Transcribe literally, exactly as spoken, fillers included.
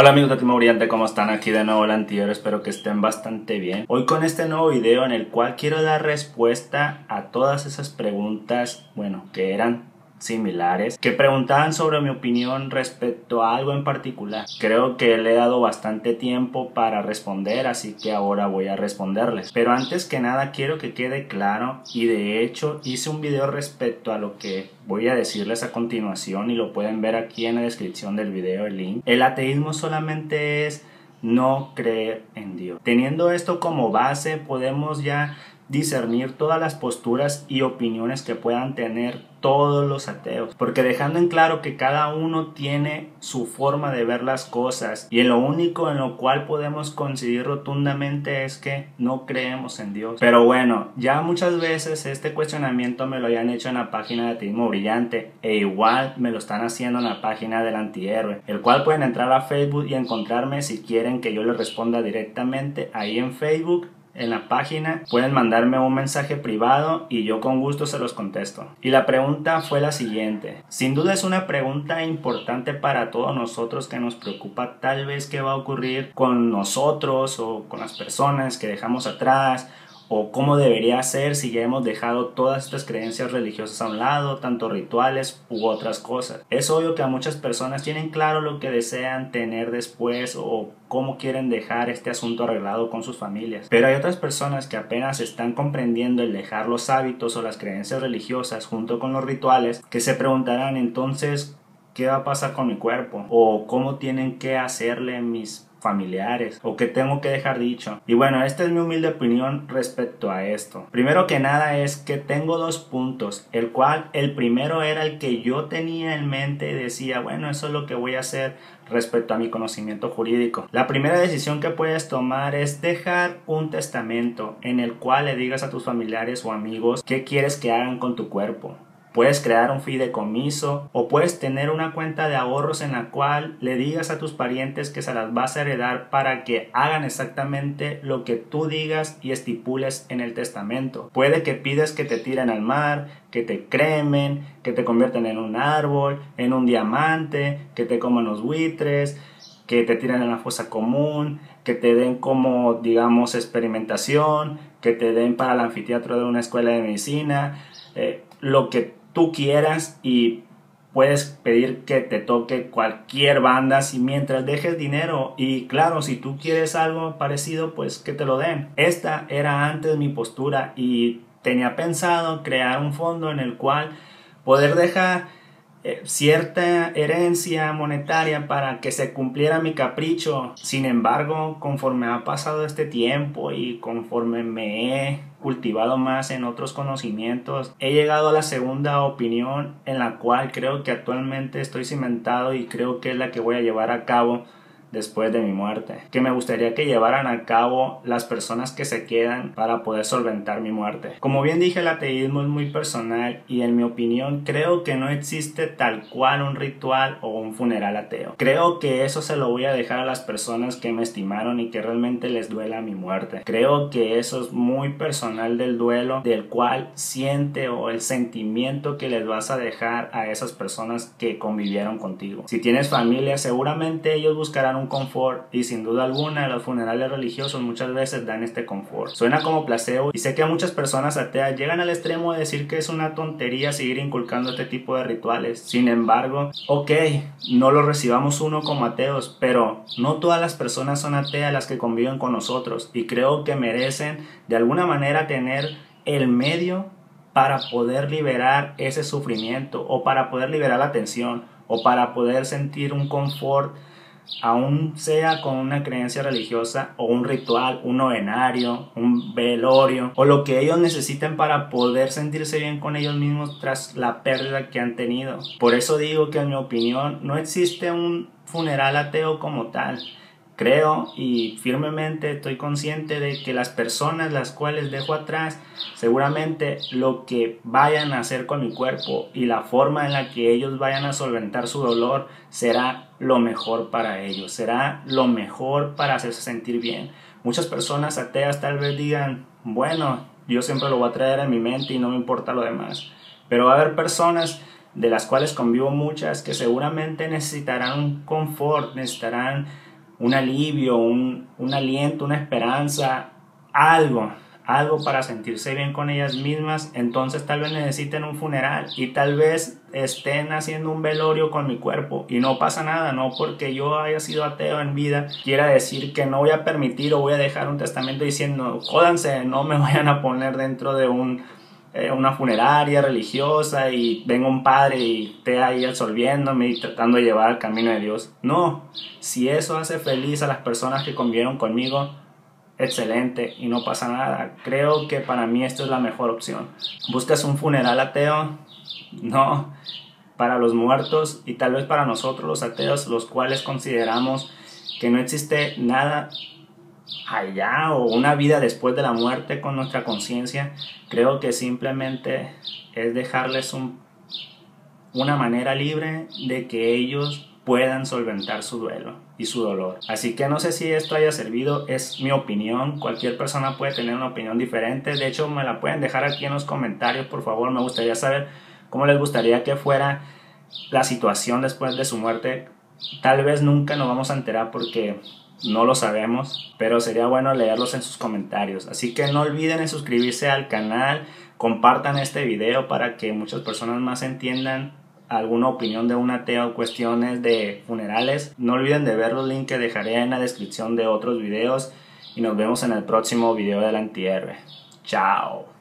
Hola amigos de Ateísmo Brillante, ¿cómo están? Aquí de nuevo el antihéroe, espero que estén bastante bien. Hoy con este nuevo video en el cual quiero dar respuesta a todas esas preguntas, bueno, que eran similares, que preguntaban sobre mi opinión respecto a algo en particular. Creo que le he dado bastante tiempo para responder, así que ahora voy a responderles. Pero antes que nada quiero que quede claro, y de hecho hice un video respecto a lo que voy a decirles a continuación y lo pueden ver aquí en la descripción del video el link. El ateísmo solamente es no creer en Dios. Teniendo esto como base podemos ya discernir todas las posturas y opiniones que puedan tener todos los ateos, porque dejando en claro que cada uno tiene su forma de ver las cosas, y en lo único en lo cual podemos coincidir rotundamente es que no creemos en Dios. Pero bueno, ya muchas veces este cuestionamiento me lo hayan hecho en la página de Ateísmo Brillante, e igual me lo están haciendo en la página del antihéroe, el cual pueden entrar a Facebook y encontrarme si quieren que yo les responda directamente ahí en Facebook. En la página pueden mandarme un mensaje privado y yo con gusto se los contesto. Y la pregunta fue la siguiente. Sin duda es una pregunta importante para todos nosotros, que nos preocupa tal vez qué va a ocurrir con nosotros o con las personas que dejamos atrás, o cómo debería ser si ya hemos dejado todas estas creencias religiosas a un lado, tanto rituales u otras cosas. Es obvio que a muchas personas tienen claro lo que desean tener después o cómo quieren dejar este asunto arreglado con sus familias, pero hay otras personas que apenas están comprendiendo el dejar los hábitos o las creencias religiosas junto con los rituales, que se preguntarán entonces ¿qué va a pasar con mi cuerpo? ¿O cómo tienen que hacerle mis familiares? ¿O qué tengo que dejar dicho? Y bueno, esta es mi humilde opinión respecto a esto. Primero que nada es que tengo dos puntos, el cual el primero era el que yo tenía en mente y decía, bueno, eso es lo que voy a hacer respecto a mi conocimiento jurídico. La primera decisión que puedes tomar es dejar un testamento en el cual le digas a tus familiares o amigos qué quieres que hagan con tu cuerpo. Puedes crear un fideicomiso o puedes tener una cuenta de ahorros en la cual le digas a tus parientes que se las vas a heredar para que hagan exactamente lo que tú digas y estipules en el testamento. Puede que pidas que te tiren al mar, que te cremen, que te conviertan en un árbol, en un diamante, que te coman los buitres, que te tiren en la fosa común, que te den como, digamos, experimentación, que te den para el anfiteatro de una escuela de medicina, eh, lo que tú quieras, y puedes pedir que te toque cualquier banda si mientras dejes dinero, y claro, si tú quieres algo parecido pues que te lo den. Esta era antes mi postura y tenía pensado crear un fondo en el cual poder dejar eh, cierta herencia monetaria para que se cumpliera mi capricho. Sin embargo, conforme ha pasado este tiempo y conforme me he cultivado más en otros conocimientos, he llegado a la segunda opinión, en la cual creo que actualmente estoy cimentado y creo que es la que voy a llevar a cabo después de mi muerte, que me gustaría que llevaran a cabo las personas que se quedan para poder solventar mi muerte. Como bien dije, el ateísmo es muy personal y en mi opinión creo que no existe tal cual un ritual o un funeral ateo. Creo que eso se lo voy a dejar a las personas que me estimaron y que realmente les duela mi muerte. Creo que eso es muy personal del duelo, del cual siente o el sentimiento que les vas a dejar a esas personas que convivieron contigo. Si tienes familia, seguramente ellos buscarán un confort, y sin duda alguna los funerales religiosos muchas veces dan este confort. Suena como placebo, y sé que muchas personas ateas llegan al extremo de decir que es una tontería seguir inculcando este tipo de rituales. Sin embargo, ok, no lo recibamos uno como ateos, pero no todas las personas son ateas las que conviven con nosotros, y creo que merecen de alguna manera tener el medio para poder liberar ese sufrimiento, o para poder liberar la tensión, o para poder sentir un confort, aún sea con una creencia religiosa o un ritual, un novenario, un velorio, o lo que ellos necesiten para poder sentirse bien con ellos mismos tras la pérdida que han tenido. Por eso digo que en mi opinión no existe un funeral ateo como tal. Creo y firmemente estoy consciente de que las personas las cuales dejo atrás, seguramente lo que vayan a hacer con mi cuerpo y la forma en la que ellos vayan a solventar su dolor será lo mejor para ellos, será lo mejor para hacerse sentir bien. Muchas personas ateas tal vez digan, bueno, yo siempre lo voy a traer en mi mente y no me importa lo demás, pero va a haber personas de las cuales convivo muchas que seguramente necesitarán un confort, necesitarán un alivio, un, un aliento, una esperanza, algo, algo para sentirse bien con ellas mismas, entonces tal vez necesiten un funeral y tal vez estén haciendo un velorio con mi cuerpo y no pasa nada. No porque yo haya sido ateo en vida quiera decir que no voy a permitir o voy a dejar un testamento diciendo jódanse, no me vayan a poner dentro de un, eh, una funeraria religiosa y venga un padre y esté ahí absolviéndome y tratando de llevar al camino de Dios. No, si eso hace feliz a las personas que convivieron conmigo, excelente, y no pasa nada. Creo que para mí esto es la mejor opción. ¿Buscas un funeral ateo? No, para los muertos y tal vez para nosotros los ateos, los cuales consideramos que no existe nada allá o una vida después de la muerte con nuestra conciencia, creo que simplemente es dejarles un, una manera libre de que ellos puedan solventar su duelo y su dolor. Así que no sé si esto haya servido, es mi opinión, cualquier persona puede tener una opinión diferente, de hecho me la pueden dejar aquí en los comentarios, por favor, me gustaría saber cómo les gustaría que fuera la situación después de su muerte. Tal vez nunca nos vamos a enterar porque no lo sabemos, pero sería bueno leerlos en sus comentarios. Así que no olviden de suscribirse al canal, compartan este video para que muchas personas más entiendan alguna opinión de un ateo, cuestiones de funerales. No olviden de ver los links que dejaré en la descripción de otros videos y nos vemos en el próximo video del antihéroe. Chao.